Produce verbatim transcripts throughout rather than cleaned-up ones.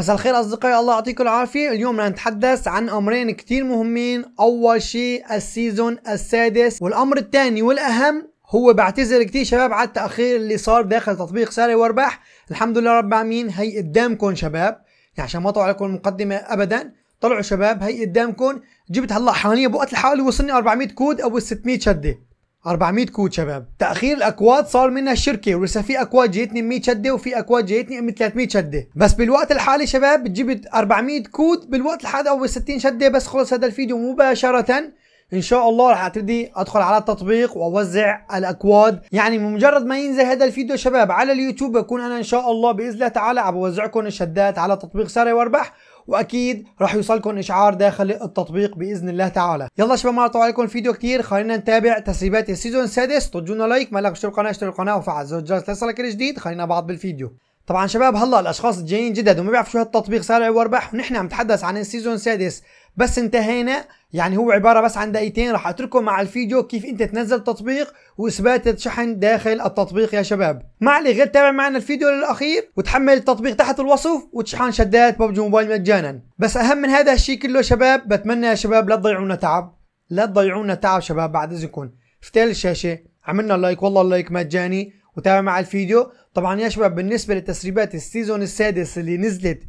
مساء الخير اصدقائي، الله يعطيكم العافيه. اليوم رح نتحدث عن امرين كتير مهمين. اول شيء السيزون السادس، والامر الثاني والاهم هو بعتذر كتير شباب على التاخير اللي صار داخل تطبيق ساري واربح. الحمد لله رب العالمين هي قدامكم شباب، يعني عشان ما اطول عليكم المقدمه ابدا. طلعوا شباب هي قدامكم، جبت هلا حاليا بوقت الحالي وصلني أربعمية كود او ستمية شده، أربعمية كود شباب. تاخير الاكواد صار منها الشركه، ولسه في اكواد جايتني مية شده وفي اكواد جايتني من ثلاثمية شده، بس بالوقت الحالي شباب جبت أربعمية كود بالوقت الحالي او ستين شده. بس خلص هذا الفيديو مباشره ان شاء الله رح ابتدي ادخل على التطبيق واوزع الاكواد، يعني بمجرد ما ينزل هذا الفيديو شباب على اليوتيوب بكون انا ان شاء الله باذن الله تعالى عم بوزعكم الشدات على تطبيق ساري واربح، واكيد راح يوصلكم اشعار داخل التطبيق باذن الله تعالى. يلا شباب ما طول عليكم الفيديو كتير، خلينا نتابع تسريبات السيزون السادس. ترجونا لايك، ما لك اشترك القناه اشترك القناه وفعل زر الجرس ليصلك الجديد. خلينا بعض بالفيديو. طبعا شباب هلا الاشخاص الجايين جدد وما بيعرفوا شو هالتطبيق ساري واربح، ونحن عم نتحدث عن السيزون السادس بس انتهينا، يعني هو عباره بس عن دقيقتين. راح اترككم مع الفيديو كيف انت تنزل التطبيق واثبات الشحن داخل التطبيق يا شباب. ما عليك غير تابع معنا الفيديو للاخير وتحمل التطبيق تحت الوصف وتشحن شدات ببجي موبايل مجانا. بس اهم من هذا الشيء كله شباب، بتمنى يا شباب لا تضيعونا تعب، لا تضيعونا تعب شباب. بعد اذنكم افتحوا الشاشه، عملنا اللايك، والله اللايك مجاني، وتابع مع الفيديو. طبعا يا شباب بالنسبه لتسريبات السيزون السادس اللي نزلت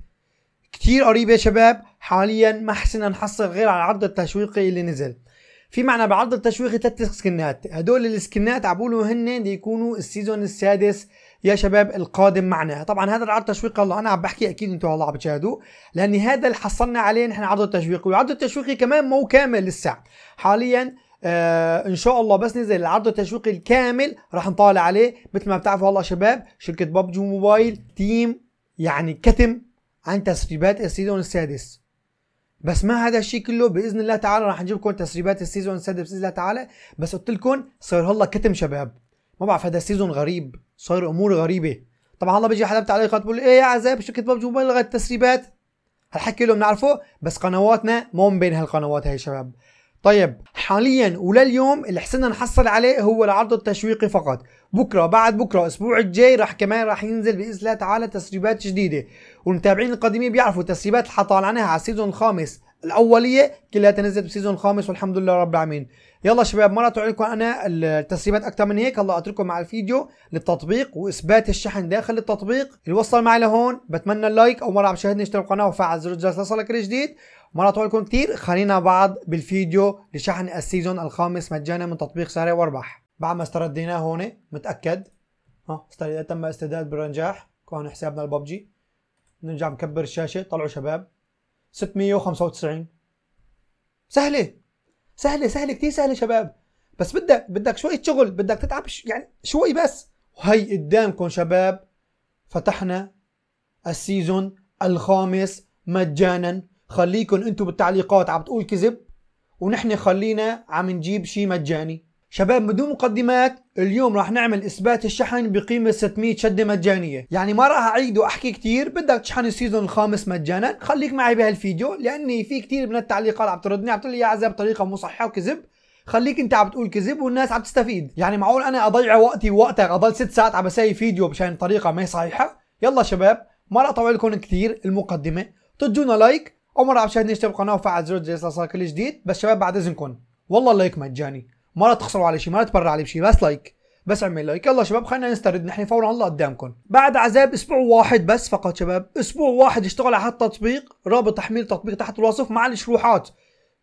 كتير قريب يا شباب، حاليا ما حسنا نحصل غير على العرض التشويقي اللي نزل. في معنا بعرض التشويقي ثلاث سكنات، هدول السكنات عبولوا هن بده يكونوا السيزون السادس يا شباب القادم معنا. طبعا هذا العرض التشويقي اللي انا عم بحكي اكيد انتم هلا عم بتشاهدوه، لان هذا اللي حصلنا عليه نحن عرض التشويقي، والعرض التشويقي كمان مو كامل لسه حاليا. آه ان شاء الله بس نزل العرض التشويقي الكامل راح نطالع عليه. مثل ما بتعرفوا هلا شباب شركه ببجي موبايل تيم يعني كتم عن تسريبات السيزون السادس، بس ما هذا الشيء كله باذن الله تعالى راح نجيب لكم تسريبات السيزون السادس باذن الله تعالى. بس قلت لكم صار هلا كتم شباب، ما بعرف هذا السيزون غريب، صار امور غريبه. طبعا هلا بيجي حدا بتعليقات بقول ايه يا عذاب شركه ببجي موبايل لغت التسريبات، هالحكي له بنعرفه بس قنواتنا مو من بين هالقنوات هي شباب. طيب حاليا ولليوم اللي حسنا نحصل عليه هو العرض التشويقي فقط. بكره بعد بكره الاسبوع الجاي راح كمان راح ينزل باذن الله تعالى تسريبات جديده، والمتابعين القديمين بيعرفوا التسريبات اللي طالعناها على السيزون الخامس الاوليه كلها تنزلت بالسيزون الخامس والحمد لله رب العالمين. يلا شباب ما راح لكم انا التسريبات اكثر من هيك، هلا اترككم مع الفيديو للتطبيق واثبات الشحن داخل التطبيق. اللي وصل معي لهون بتمنى اللايك، او مره عم تشاهدني اشترك بالقناه وفعل زر الجرس ليصلك الجديد. ما راح لكم كثير، خلينا بعض بالفيديو لشحن السيزون الخامس مجانا من تطبيق ساري واربح. بعد ما استرديناه هون متاكد ها استرداد، تم استرداد بالرنجاح. كون حسابنا الببجي نرجع نكبر الشاشه. طلعوا شباب ستمية وخمسة وتسعين، سهله سهله سهله كثير سهله شباب، بس بدك بدك شويه شغل، بدك تتعب يعني شوي بس. وهي قدامكم شباب فتحنا السيزون الخامس مجانا. خليكن انتم بالتعليقات عم بتقول كذب، ونحن خلينا عم نجيب شيء مجاني شباب. بدون مقدمات اليوم راح نعمل اثبات الشحن بقيمه ستمية شده مجانيه، يعني ما راح اعيد واحكي كثير. بدك تشحن السيزون الخامس مجانا خليك معي بهالفيديو، لاني في كثير من التعليقات عم تردني عم تقول لي يا عذاب بطريقه مو صحيحه وكذب. خليك انت عم بتقول كذب والناس عم تستفيد، يعني معقول انا اضيع وقتي ووقتك اضل ست ساعات عم بسوي فيديو مشان طريقه ما صحيحه. يلا شباب ما راح اطول لكم كثير المقدمه، تدونا لايك، أو مرة عم تشاهدني اشترك بالقناة وفعل زر الجرس ليصلك الجديد. بس شباب بعد إذنكم والله اللايك مجاني، ما تخسروا علي شي، ما تبرع علي بشي، بس لايك، بس اعمل لايك. يلا شباب خلينا نسترد نحن فورا هلا قدامكم. بعد عذاب اسبوع واحد بس فقط شباب، اسبوع واحد اشتغل على هالتطبيق، رابط تحميل التطبيق تحت الوصف مع الشروحات،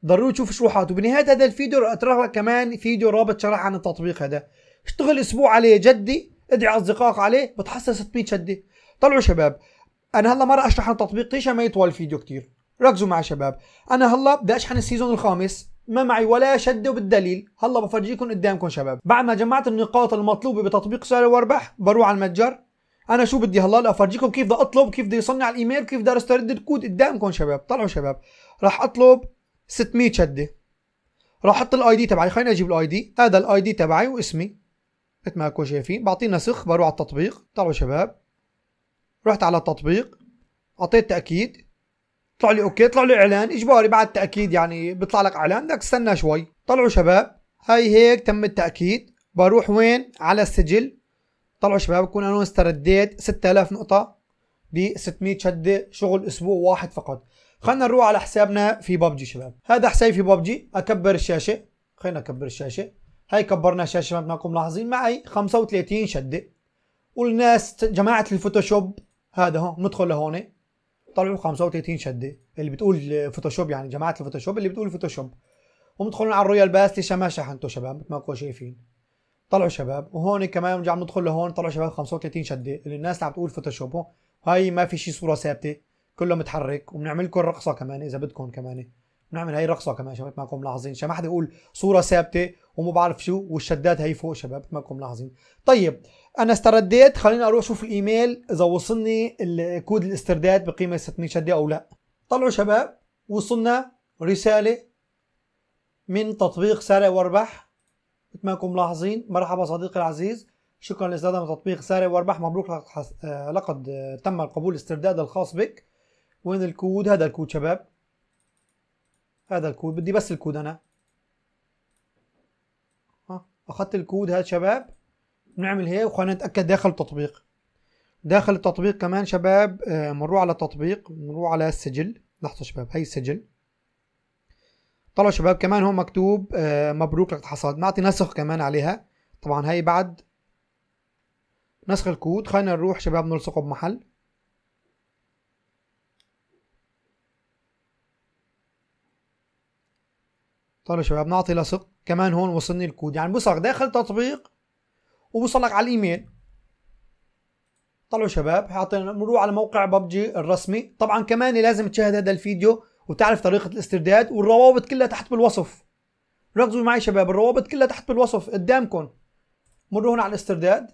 ضروري تشوفوا الشروحات. وبنهاية هذا الفيديو راح اترك لك كمان فيديو رابط شرح عن التطبيق هذا، اشتغل اسبوع عليه جدي، ادعي اصدقائك عليه بتحصل ستمية شده. طلعوا شباب انا هلا ما راح اشرح عن التطبيق عشان ما يطول الفيديو كثير، ركزوا معي شباب. انا هلا بدي اشحن السيزون الخامس، ما معي ولا شده، وبالدليل هلا بفرجيكم قدامكم شباب. بعد ما جمعت النقاط المطلوبه بتطبيق ساري واربح بروح على المتجر. انا شو بدي هلا لافرجيكم كيف بدي اطلب، كيف بدي يوصلني على الايميل، كيف بدي استرد الكود قدامكم شباب. طلعوا شباب راح اطلب ستمية شده، راح احط الاي دي تبعي، خليني اجيب الاي دي، هذا الاي دي تبعي واسمي مثل ما كنتوا شايفين. بعطيه نسخ بروح على التطبيق. طلعوا شباب رحت على التطبيق اعطيت تاكيد، طلع لي اوكي، طلع لي اعلان اجباري بعد تاكيد، يعني بيطلع لك اعلان بدك تستنى شوي. طلعوا شباب هاي هيك تم التاكيد، بروح وين على السجل. طلعوا شباب بكون انا استرديت ستة آلاف نقطه، ب ستمية شده شغل اسبوع واحد فقط. خلينا نروح على حسابنا في ببجي شباب. هذا حسابي في ببجي. اكبر الشاشه، خلينا اكبر الشاشه. هاي كبرنا الشاشه مثل ما انكم ملاحظين، معي خمسة وثلاثين شده. والناس جماعه الفوتوشوب هذا هون، ندخل لهون طلعوا خمسة وثلاثين شده اللي بتقول فوتوشوب، يعني جماعه الفوتوشوب اللي بتقول فوتوشوب. ومدخلون على الرويال باس ليش ما شحنته شباب مثل ما انكم شايفين. طلعوا شباب، وهون كمان بنرجع بندخل لهون طلعوا شباب خمسة وثلاثين شده اللي الناس عم تقول فوتوشوب. هاي ما في شيء صوره ثابته، كله متحرك. وبنعمل لكم رقصه كمان اذا بدكم، كمان بنعمل هاي رقصه كمان شباب ما انكم ملاحظين، عشان ما حدا يقول صوره ثابته وما بعرف شو. والشدات هي فوق شباب ما انكم ملاحظين. طيب انا استرديت، خليني اروح اشوف الايميل اذا وصلني الكود الاسترداد بقيمه ستمية شده او لا. طلعوا شباب، وصلنا رساله من تطبيق ساري واربح مثل ما انكم ملاحظين. مرحبا صديقي العزيز، شكرا لاستخدام تطبيق ساري واربح، مبروك لقد حس... لقد تم القبول الاسترداد الخاص بك. وين الكود؟ هذا الكود شباب، هذا الكود، بدي بس الكود انا. ها اخذت الكود هذا شباب، بنعمل هيك وخلينا نتاكد داخل التطبيق. داخل التطبيق كمان شباب بنروح على التطبيق، بنروح على السجل. لحظه شباب، هي السجل. طلعوا شباب كمان هون مكتوب مبروك لك الحصاد، نعطي نسخ كمان عليها. طبعا هي بعد نسخ الكود، خلينا نروح شباب نلصقه بمحل. طلعوا شباب نعطي لصق كمان هون، وصلني الكود، يعني بوصلك داخل تطبيق وبوصلك على الايميل. طلعوا شباب، حاطين نروح على موقع ببجي الرسمي. طبعا كمان لازم تشاهد هذا الفيديو وتعرف طريقة الاسترداد، والروابط كلها تحت بالوصف. ركزوا معي شباب، الروابط كلها تحت بالوصف قدامكم. مروا هنا على الاسترداد.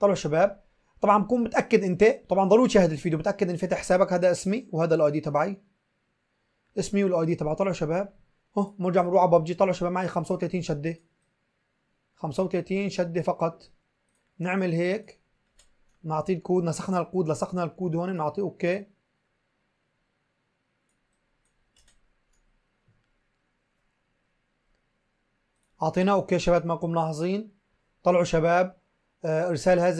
طلعوا شباب، طبعا بكون متأكد انت، طبعا ضروري تشاهد الفيديو، متأكد ان فتح حسابك. هذا اسمي وهذا الاي دي تبعي، اسمي والاي دي تبعي. طلعوا شباب، اه بنرجع بنروح على ببجي. طلعوا شباب معي خمسة وثلاثين شدة، خمسة وثلاثين شدة فقط. نعمل هيك، نعطيه الكود، نسخنا الكود، لصقنا الكود هون، بنعطيه اوكي. اعطيناه اوكي شباب ما انكم ملاحظين. طلعوا شباب ارسال هذه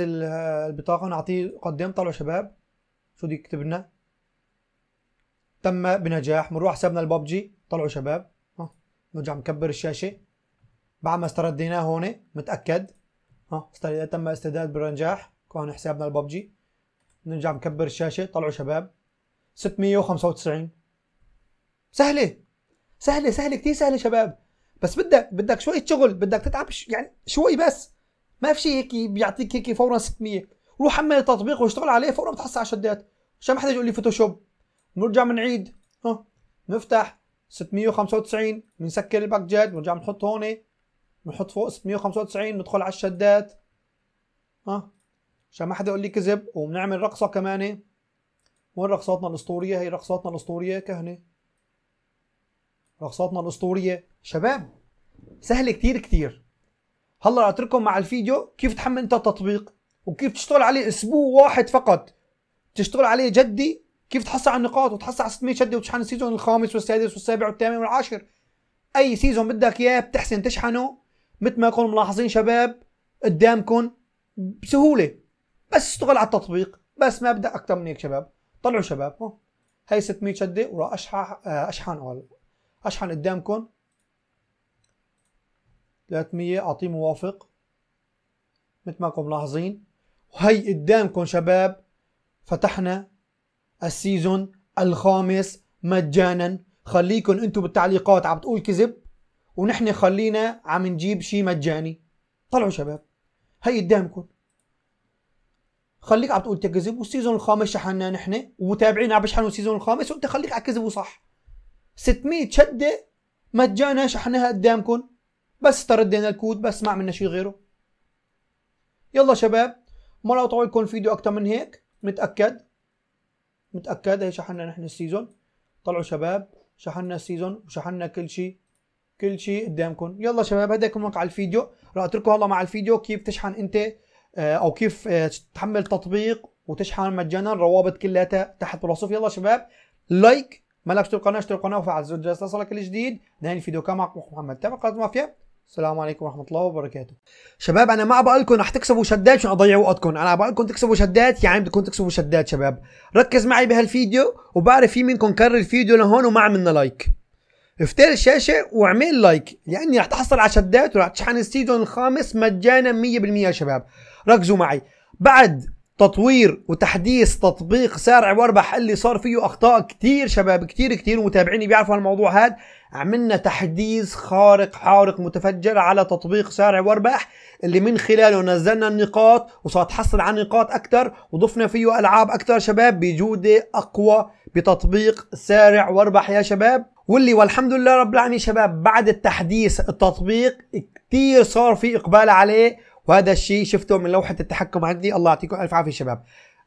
البطاقه، نعطيه قدم. طلعوا شباب شو بده يكتب لنا؟ تم بنجاح. بنروح حسابنا الببجي. طلعوا شباب، ها نرجع نكبر الشاشه بعد ما استرديناه هون، متاكد ها استرداد، تم استرداد بالنجاح. كون حسابنا الببجي نرجع نكبر الشاشه. طلعوا شباب ستمية وخمسة وتسعين. سهله سهله سهله كثير سهله شباب، بس بدك بدك شوية شغل، بدك تتعب يعني شوي، بس ما في شيء هيك بيعطيك هيك فورا ستمية. روح حمل التطبيق واشتغل عليه، فورا بتحصل على الشدات، عشان ما حدا يقول لي فوتوشوب. بنرجع بنعيد، ها بنفتح ستمية وخمسة وتسعين، بنسكر الباكجات، بنرجع بنحط هون، بنحط فوق ستمية وخمسة وتسعين، بندخل على الشدات، ها عشان ما حدا يقول لي كذب. وبنعمل رقصة كمان. وين رقصاتنا الأسطورية؟ هي رقصاتنا الأسطورية كهنة، رقصاتنا الأسطورية شباب، سهل كتير كتير. هلا اترككم مع الفيديو كيف تحمل انت التطبيق وكيف تشتغل عليه اسبوع واحد فقط، تشتغل عليه جدي، كيف تحصل على النقاط وتحصل على ستمية شده وتشحن السيزون الخامس والسادس والسابع والثامن والعاشر. اي سيزون بدك اياه بتحسن تشحنه مثل ما كنتم ملاحظين شباب قدامكم بسهوله، بس اشتغل على التطبيق، بس ما بدك اكثر من هيك شباب. طلعوا شباب، ها هي ستمية شده وراح اشحن اشحن اشحن قدامكم ثلاثمية. اعطيه موافق مثل ما انكم ملاحظين، وهي قدامكم شباب. فتحنا السيزون الخامس مجانا. خليكن انتم بالتعليقات عم بتقول كذب، ونحن خلينا عم نجيب شيء مجاني. طلعوا شباب، هي قدامكم، خليك عم تقول تكذب. والسيزون الخامس شحناه نحن، ومتابعينا عم بشحنوا السيزون الخامس، وانت خليك على كذب وصح. ستمية شده مجانا شحناها قدامكم، بس استردينا الكود، بس ما عملنا شيء غيره. يلا شباب، ما راح اطول لكم الفيديو اكثر من هيك، متاكد متاكد هي شحنا نحن السيزون. طلعوا شباب شحنا السيزون وشحنا كل شيء، كل شيء قدامكم. يلا شباب، هذا كان على الفيديو، راح اترككم هلا مع الفيديو كيف تشحن انت او كيف تحمل تطبيق وتشحن مجانا. الروابط كلها تحت بالوصف. يلا شباب، لايك، ما لك اشترك القناه، اشترك القناه وفعل زر الجرس ليصلك الجديد. نهاية الفيديو كان معكم محمد عذاب، أزاب مافيا. السلام عليكم ورحمه الله وبركاته. شباب انا ما ابقى لكم رح تكسبوا شدات عشان اضيع وقتكم، انا ابقى لكم تكسبوا شدات، يعني بدكم تكسبوا شدات شباب. ركز معي بهالفيديو، وبعرف في منكم كرر الفيديو لهون وما عملنا لايك. افتح الشاشه واعمل لايك، لاني رح تحصل على شدات ورح تشحن السيزون الخامس مجانا مية بالمية. شباب ركزوا معي، بعد تطوير وتحديث تطبيق ساري واربح اللي صار فيه اخطاء كتير شباب، كتير كتير، ومتابعيني بيعرفوا هالموضوع هاد، عملنا تحديث خارق حارق متفجر على تطبيق ساري واربح اللي من خلاله نزلنا النقاط وصار تحصل على نقاط اكتر، وضفنا فيه العاب اكتر شباب بجودة اقوى بتطبيق ساري واربح يا شباب. واللي والحمد لله رب العالمين شباب بعد التحديث التطبيق كتير صار في اقبال عليه، وهذا الشيء شفته من لوحة التحكم عندي. الله يعطيكم ألف عافية شباب.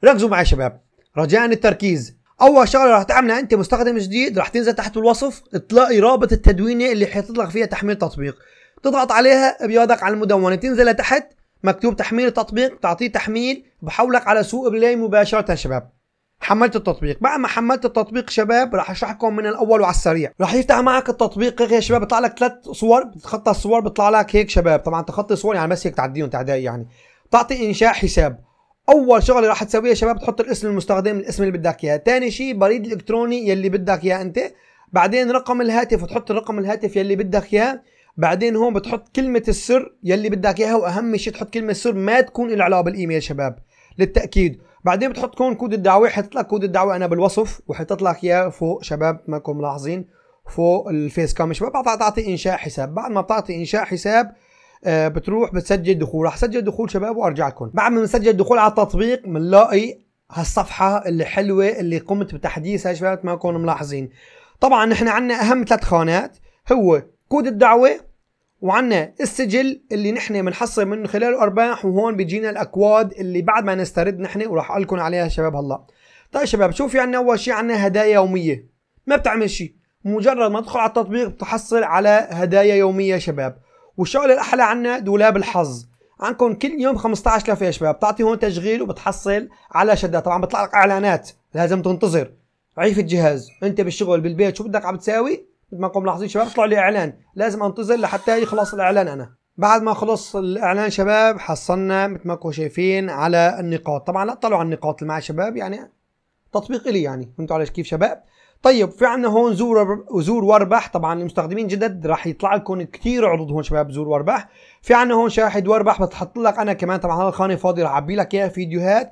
ركزوا معي شباب، رجاء التركيز. أول شغلة راح تعملها أنت مستخدم جديد، راح تنزل تحت الوصف تلاقي رابط التدوينة اللي حيطلق فيها تحميل تطبيق، تضغط عليها بيودك على المدونة، تنزل لتحت مكتوب تحميل التطبيق، تعطيه تحميل، بحولك على سوق بلاي مباشرة شباب. حملت التطبيق، بعد ما حملت التطبيق شباب راح اشرح لكم من الاول وعلى السريع. راح يفتح معك التطبيق هيك يا شباب، بيطلع لك ثلاث صور، بتخطى الصور بيطلع لك هيك شباب، طبعا تخطي صور يعني بس هيك تعديهم تعدائي يعني. تعطي انشاء حساب، اول شغله راح تسويها شباب تحط الاسم المستخدم، الاسم اللي بدك اياه، ثاني شيء بريد الالكتروني يلي بدك اياه انت، بعدين رقم الهاتف، وتحط رقم الهاتف يلي بدك اياه، بعدين هون بتحط كلمه السر يلي بدك اياها، واهم شيء تحط كلمه السر ما تكون لها علاقه بالايميل شباب للتاكيد. بعدين بتحط كون كود الدعوه، حيحط لك كود الدعوه انا بالوصف وحيحط لك اياه فوق شباب ما انكم ملاحظين فوق الفيس كام شباب. بتعطي انشاء حساب، بعد ما بتعطي انشاء حساب آه بتروح بتسجل دخول، رح سجل دخول شباب وارجع لكم. بعد ما بنسجل دخول على التطبيق بنلاقي هالصفحه اللي حلوه اللي قمت بتحديثها شباب ما انكم ملاحظين. طبعا نحن عندنا اهم ثلاث خانات هو كود الدعوه، وعنا السجل اللي نحن بنحصل من خلاله ارباح، وهون بيجينا الاكواد اللي بعد ما نسترد نحن وراح اقول لكم عليها شباب هلا. طيب شباب شوف، عنا اول شيء عنا هدايا يوميه، ما بتعمل شيء، مجرد ما تدخل على التطبيق بتحصل على هدايا يوميه شباب. والشغله الاحلى عنا دولاب الحظ، عندكم كل يوم خمسطعش لفه يا شباب، بتعطي هون تشغيل وبتحصل على شدات، طبعا بيطلع لك اعلانات لازم تنتظر، عيف الجهاز، انت بالشغل بالبيت شو بدك عم تساوي؟ مثل ما انكم ملاحظين شباب طلع لي اعلان، لازم انتظر لحتى يخلص الاعلان انا. بعد ما خلص الاعلان شباب حصلنا مثل ما انكم شايفين على النقاط، طبعا لا تطلعوا على النقاط اللي معي شباب، يعني تطبيق لي يعني، فهمتوا علي كيف شباب؟ طيب في عندنا هون زور زور واربح، طبعا المستخدمين جدد راح يطلع لكم كثير عروض هون شباب زور واربح. في عندنا هون شاهد واربح، بتحط لك انا كمان طبعا هذا الخانه فاضيه راح اعبي لك اياها فيديوهات،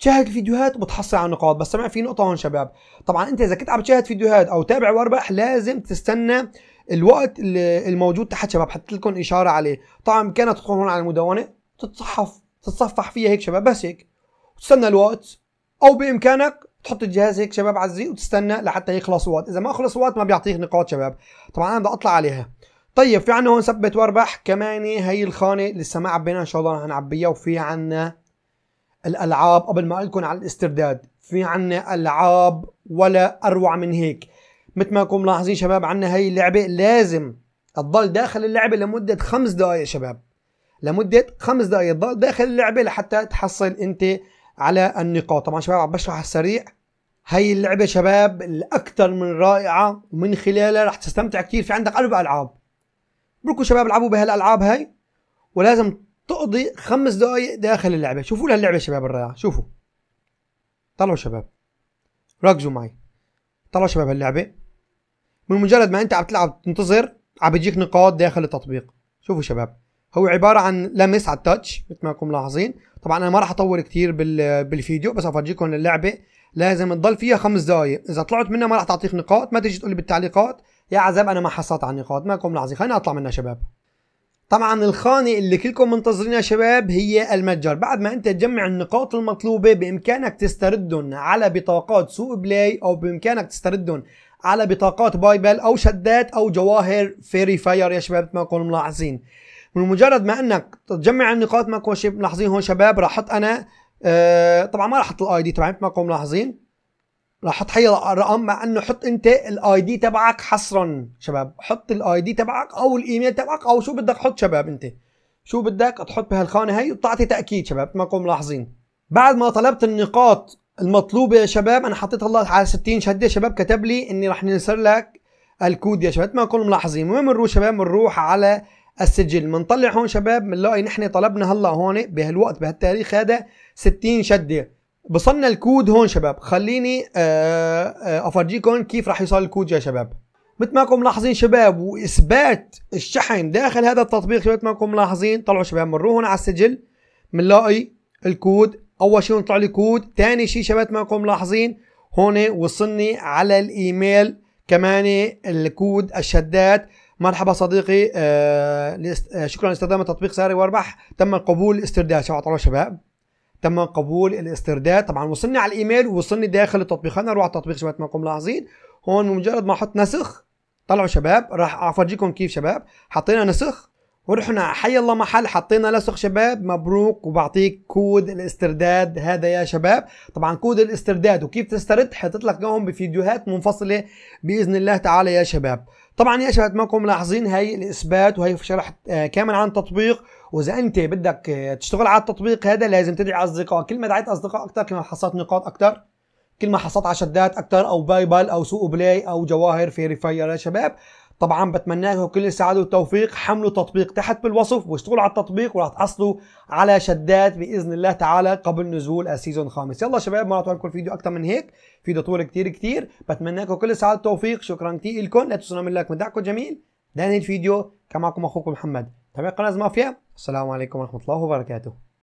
تشاهد الفيديوهات وبتحصل على نقاط. بس سمع في نقطة هون شباب، طبعا انت اذا كنت عم تشاهد فيديوهات او تابع واربح لازم تستنى الوقت الموجود تحت شباب، حط لكم اشارة عليه، طبعا كانت تدخل هون على المدونة تتصحف تتصفح فيها هيك شباب، بس هيك وتستنى الوقت، او بامكانك تحط الجهاز هيك شباب عزيز وتستنى لحتى يخلص وقت، اذا ما خلص وقت ما بيعطيك نقاط شباب. طبعا انا بدي اطلع عليها. طيب في عندنا هون ثبت واربح كمان، هي الخانة لسه ما عبيناها ان شاء الله هنعبيها. وفي عندنا الالعاب، قبل ما اقول لكم على الاسترداد في عنا العاب ولا اروع من هيك، مثل ما انكم ملاحظين شباب عنا هي اللعبه لازم تضل داخل اللعبه لمده خمس دقائق شباب، لمده خمس دقائق تضل داخل اللعبه لحتى تحصل انت على النقاط. طبعا شباب عم بشرح على السريع، هي اللعبه شباب الاكثر من رائعه ومن خلالها رح تستمتع كثير، في عندك اربع العاب بركوا شباب العبوا بهالالعاب هاي، ولازم تقضي خمس دقائق داخل اللعبة. شوفوا لها اللعبة شباب الرائعة، شوفوا طلعوا شباب ركزوا معي، طلعوا شباب هاللعبة من مجرد ما انت عم تلعب تنتظر عم بتجيك نقاط داخل التطبيق. شوفوا شباب هو عبارة عن لمس على التاتش مثل ما انكم ملاحظين، طبعا انا ما راح اطول كثير بالفيديو بس افرجيكم اللعبة، لازم تضل فيها خمس دقائق، اذا طلعت منها ما راح تعطيك نقاط، ما تيجي تقول لي بالتعليقات يا عذاب انا ما حصلت على النقاط، ما انكم ملاحظين. خلينا اطلع منها شباب. طبعا الخانة اللي كلكم منتظرينها شباب هي المتجر، بعد ما انت تجمع النقاط المطلوبة بامكانك تستردهم على بطاقات سوق بلاي، او بامكانك تستردهم على بطاقات بايبل او شدات او جواهر فيري فاير يا شباب ما تكونوا ملاحظين. من مجرد ما انك تجمع النقاط ما تكونوا ملاحظين هون شباب راح احط انا آه طبعا ما راح احط الاي دي تبعي ما تكونوا ملاحظين، راح احط حي الرقم، مع انه حط انت الاي دي تبعك حصرا شباب، حط الاي دي تبعك او الايميل تبعك او شو بدك حط شباب انت، شو بدك تحط بهالخانه هي وتعطي تاكيد شباب ما تكونوا ملاحظين. بعد ما طلبت النقاط المطلوبه يا شباب انا حطيت هلا على ستين شده شباب، كتب لي اني راح ننسر لك الكود يا شباب ما تكونوا ملاحظين. المهم نروح شباب بنروح على السجل. بنطلع هون شباب بنلاقي نحن طلبنا هلا هون بهالوقت بهالتاريخ هذا ستين شده. بصلنا الكود هون شباب، خليني افرجيكم كيف راح يوصل الكود يا شباب. مثل ما انكم ملاحظين شباب، واثبات الشحن داخل هذا التطبيق شباب مثل ما انكم ملاحظين. طلعوا شباب بنروح هون على السجل بنلاقي الكود، اول شيء بنطلع لي كود، ثاني شيء شباب مثل ما انكم ملاحظين هون وصلني على الايميل كمان الكود الشدات. مرحبا صديقي، آه شكرا لاستخدام تطبيق ساري واربح، تم قبول الاسترداد. شباب شباب تم قبول الاسترداد. طبعا وصلني على الايميل ووصلني داخل التطبيق. خلينا نروح على التطبيق شباب ما انكم ملاحظين هون، بمجرد ما احط نسخ طلعوا شباب راح افرجيكم كيف شباب. حطينا نسخ ورحنا حي الله محل حطينا نسخ شباب، مبروك وبعطيك كود الاسترداد هذا يا شباب. طبعا كود الاسترداد وكيف تسترد حطيت لك اياهم بفيديوهات منفصله باذن الله تعالى يا شباب. طبعا يا شباب ما انكم ملاحظين هي الاثبات وهي شرح كامل عن التطبيق. واذا انت بدك تشتغل على التطبيق هذا لازم تدعي اصدقائك، كل ما دعيت اصدقائك اكثر كل ما حصلت نقاط اكثر، كل ما حصلت على شدات اكثر او باي بال او سوق بلاي او جواهر فيري فاير يا شباب. طبعا بتمنى لكم كل السعاده والتوفيق، حملوا التطبيق تحت بالوصف واشتغلوا على التطبيق وراح تحصلوا على شدات باذن الله تعالى قبل نزول السيزون الخامس. يلا شباب ما راح اطول لكم الفيديو اكثر من هيك، فيديو طول كثير كثير. بتمنى لكم كل السعاده والتوفيق، شكرا كثير لكم، لا تنسوا من لايك مدعكم جميل. ده الفيديو كان معكم اخوكم محمد، تابعوا قناه مافيا، السلام عليكم ورحمه الله وبركاته.